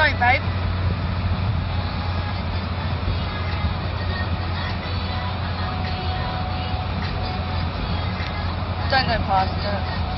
going, babe? Don't go past it.